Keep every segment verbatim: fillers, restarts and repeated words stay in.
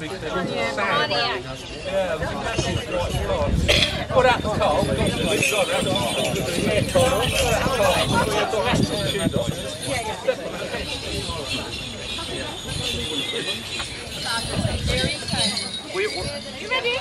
big thing. Yeah, Pontiac. Yeah, it was a massive white car. Put out the car, we got the big driver out the car. Yeah, car on, got out the car. We had the rest of the shoe dice. Yeah, yeah. Very exciting. You ready?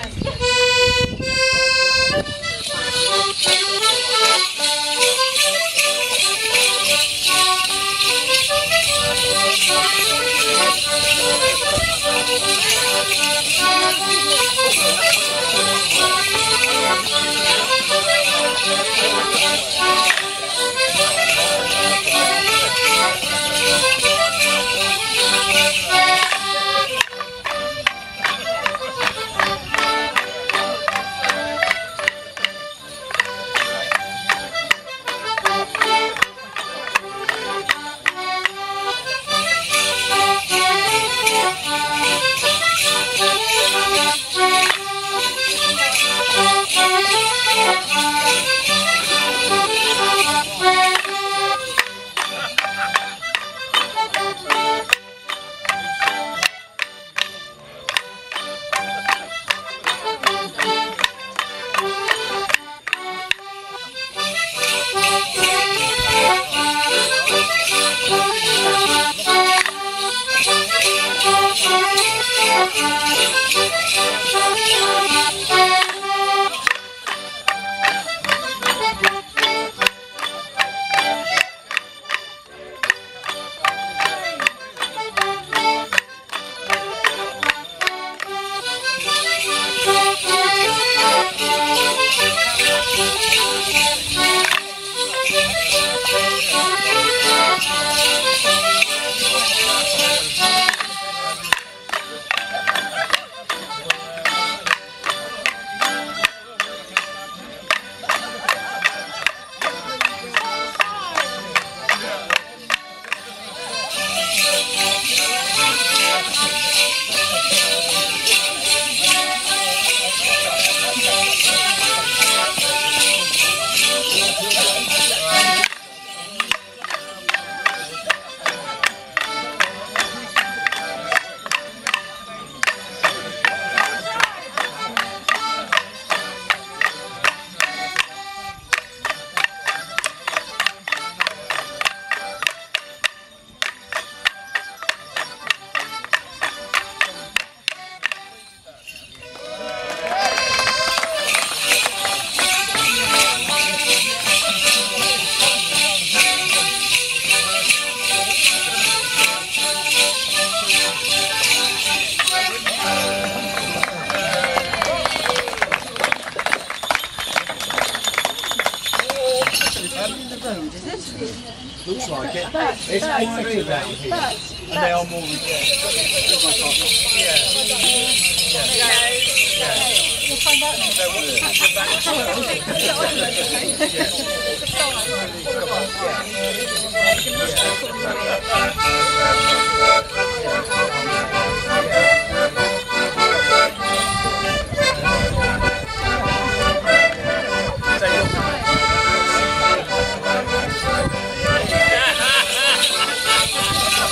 Looks like it. But, it's eight three down here. But, and they are more reserved.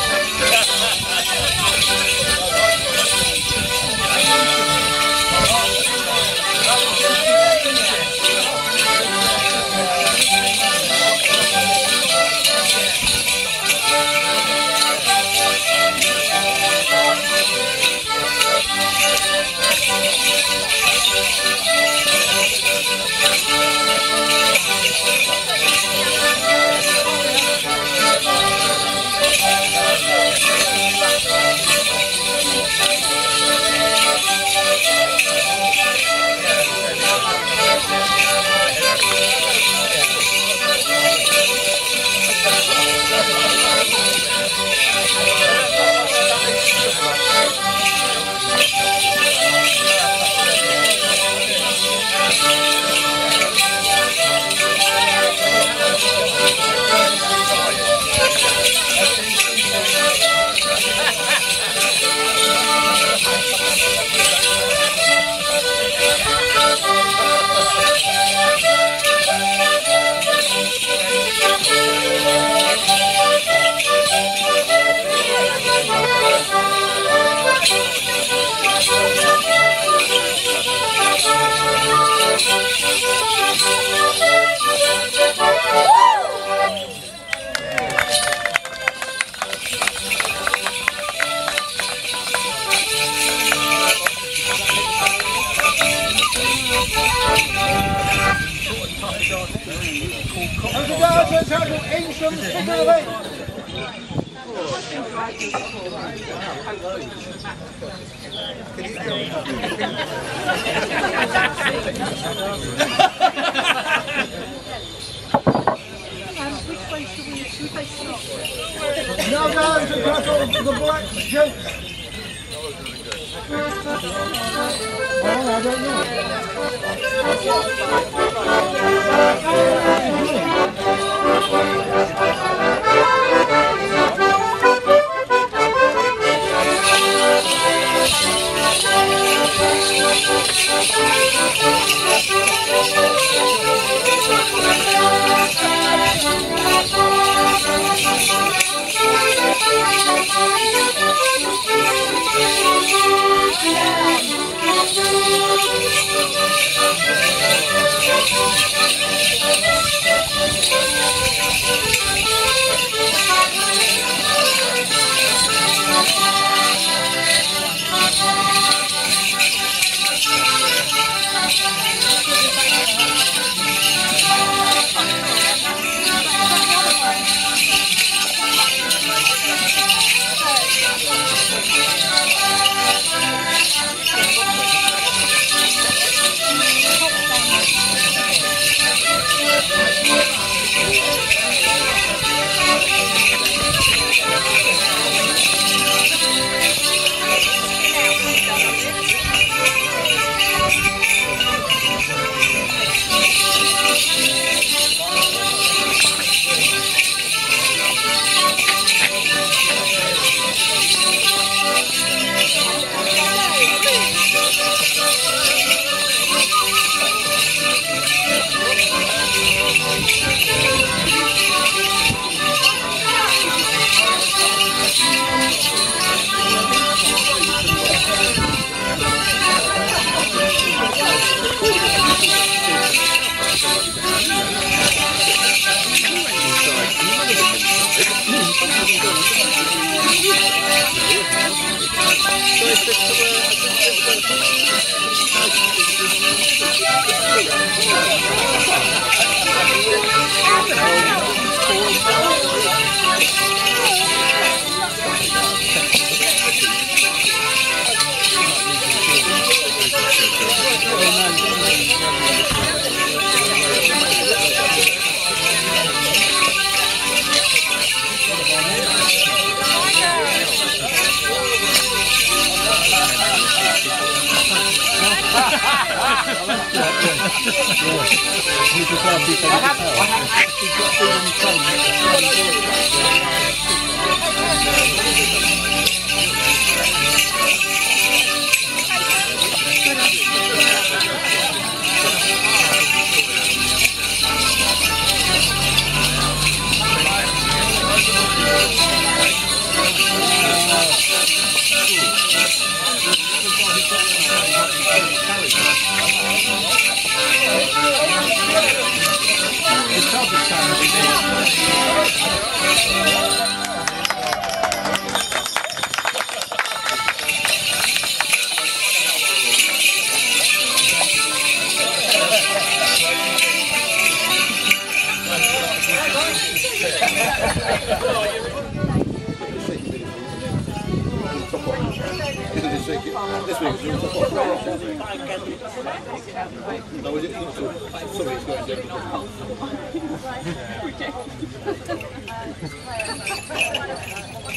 We'll be right back. Now guys, we've got all the black jokes. Well, I don't know.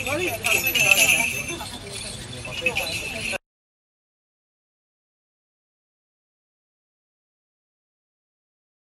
What is